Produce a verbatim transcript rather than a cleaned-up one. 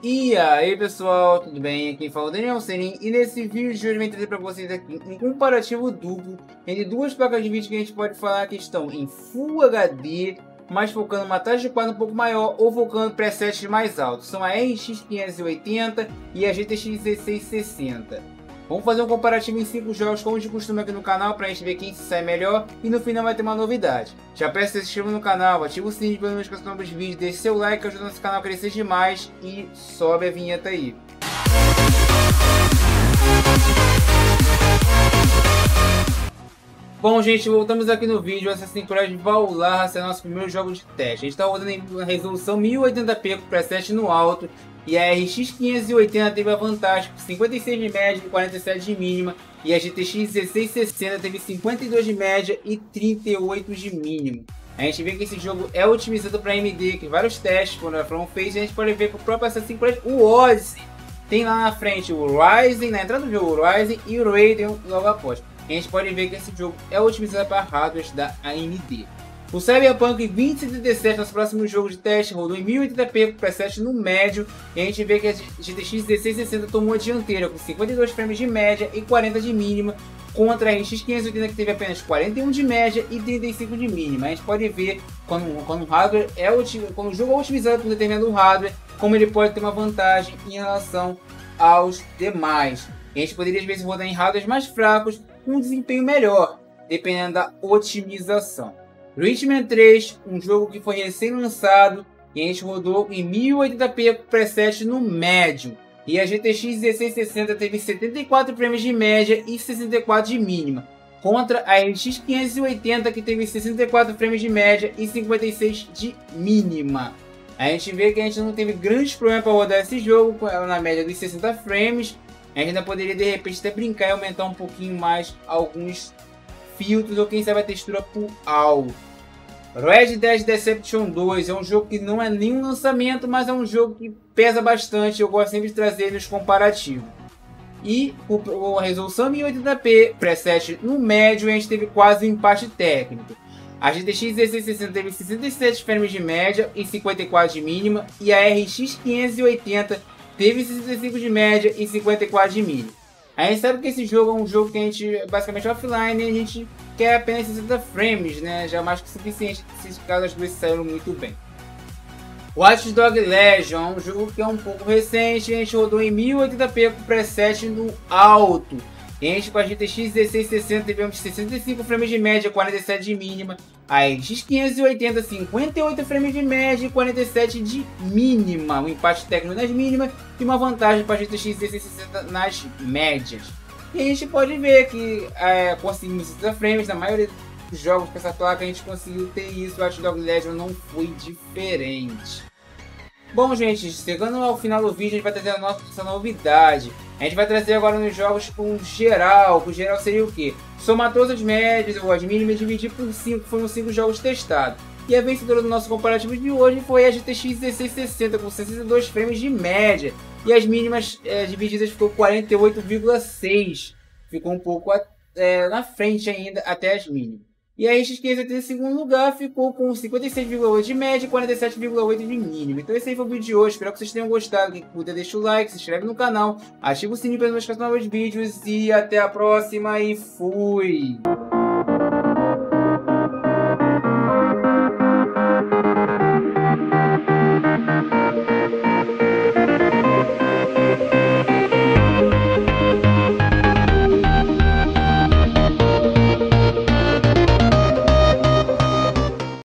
E aí pessoal, tudo bem? Aqui fala o Daniel Senin e nesse vídeo eu vim trazer para vocês aqui um comparativo duplo entre duas placas de vídeo que a gente pode falar que estão em Full H D, mas focando uma taxa de quadro um pouco maior ou focando presets mais altos. São a R X quinhentos e oitenta e a G T X dezesseis sessenta. Vamos fazer um comparativo em cinco jogos como de costume aqui no canal para a gente ver quem se sai melhor e no final vai ter uma novidade. Já peço que se inscreva no canal, ativa o sininho para não esquecer sobre os vídeos, deixe seu like que ajuda nosso canal a crescer demais e sobe a vinheta aí. Bom gente, voltamos aqui no vídeo, Assassin's Creed Vallhla, esse é o nosso primeiro jogo de teste. A gente está rodando em resolução mil e oitenta p com preset no alto e a R X quinhentos e oitenta teve a vantagem com cinquenta e seis de média e quarenta e sete de mínima e a G T X dezesseis sessenta teve cinquenta e dois de média e trinta e oito de mínimo. A gente vê que esse jogo é otimizado para A M D, que vários testes quando a From fez, a gente pode ver que o próprio Assassin's Creed, o Odyssey, tem lá na frente o Ryzen, na entrada do jogo o Ryzen e o Radeon logo após. A gente pode ver que esse jogo é otimizado para hardware da A M D. O Cyberpunk vinte setenta e sete, nosso próximo jogo de teste, rodou em mil e oitenta p com preset no médio. E a gente vê que a G T X dezesseis sessenta tomou a dianteira com cinquenta e dois frames de média e quarenta de mínima, contra a R X quinhentos e oitenta que teve apenas quarenta e um de média e trinta e cinco de mínima. A gente pode ver quando, quando, o, hardware é, quando o jogo é otimizado por um determinado hardware, como ele pode ter uma vantagem em relação aos demais. E a gente poderia às vezes rodar em hardwares mais fracos, um desempenho melhor, dependendo da otimização. Hitman três, um jogo que foi recém-lançado e a gente rodou em mil e oitenta p preset no médio. E a G T X dezesseis sessenta teve setenta e quatro frames de média e sessenta e quatro de mínima, contra a R X quinhentos e oitenta que teve sessenta e quatro frames de média e cinquenta e seis de mínima. A gente vê que a gente não teve grandes problemas para rodar esse jogo, na média dos sessenta frames. A gente ainda poderia de repente até brincar e aumentar um pouquinho mais alguns filtros ou quem sabe a textura por algo. Red Dead Redemption dois é um jogo que não é nenhum lançamento, mas é um jogo que pesa bastante. Eu gosto sempre de trazer nos comparativos. E a resolução mil e oitenta p, preset no médio, a gente teve quase um empate técnico. A G T X dezesseis sessenta teve sessenta e sete frames de média e cinquenta e quatro de mínima e a R X quinhentos e oitenta teve sessenta e cinco de média e cinquenta e quatro de mínimo. A gente sabe que esse jogo é um jogo que a gente basicamente offline e a gente quer apenas sessenta frames, né? Já mais que o suficiente, esses casos as duas saíram muito bem. Watch Dogs Legion é um jogo que é um pouco recente, a gente rodou em mil e oitenta p com preset no alto. E a gente com a G T X dezesseis sessenta tivemos sessenta e cinco frames de média, quarenta e sete de mínima. A R X quinhentos e oitenta, cinquenta e oito frames de média e quarenta e sete de mínima. Um empate técnico nas mínimas e uma vantagem para a G T X dezesseis sessenta nas médias. E a gente pode ver que é, conseguimos sessenta frames, na maioria dos jogos com essa placa a gente conseguiu ter isso. Watch Dogs Legion não foi diferente. Bom gente, chegando ao final do vídeo a gente vai trazer a nossa novidade. A gente vai trazer agora nos jogos com geral, com geral seria o que? Somar todas as médias ou as mínimas e dividir por cinco, foram cinco jogos testados. E a vencedora do nosso comparativo de hoje foi a G T X dezesseis sessenta com sessenta e dois frames de média. E as mínimas é, divididas ficou quarenta e oito vírgula seis, ficou um pouco a, é, na frente ainda até as mínimas. E a R X quinhentos e oitenta em segundo lugar ficou com cinquenta e seis vírgula oito de média e quarenta e sete vírgula oito de mínimo. Então esse aí foi o vídeo de hoje, espero que vocês tenham gostado. Quem curta deixa o like, se inscreve no canal, ativa o sininho para não esquecer novos vídeos e até a próxima e fui!